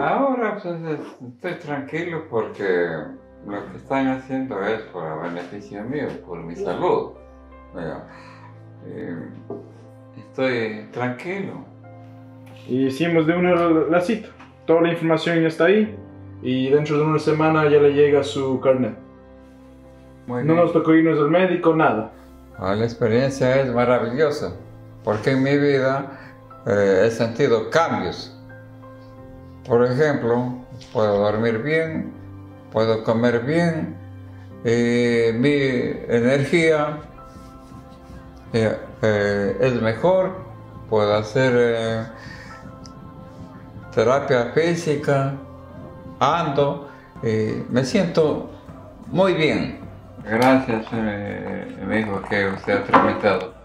Ahora pues, estoy tranquilo porque lo que están haciendo es para beneficio mío, por mi salud. Mira, estoy tranquilo. Y hicimos de una la cita. Toda la información ya está ahí y dentro de una semana ya le llega su carnet. Muy bien. No nos tocó irnos al médico, nada. La experiencia es maravillosa porque en mi vida he sentido cambios. Por ejemplo, puedo dormir bien, puedo comer bien, mi energía es mejor, puedo hacer terapia física, ando, me siento muy bien. Gracias, amigo, que usted ha tramitado.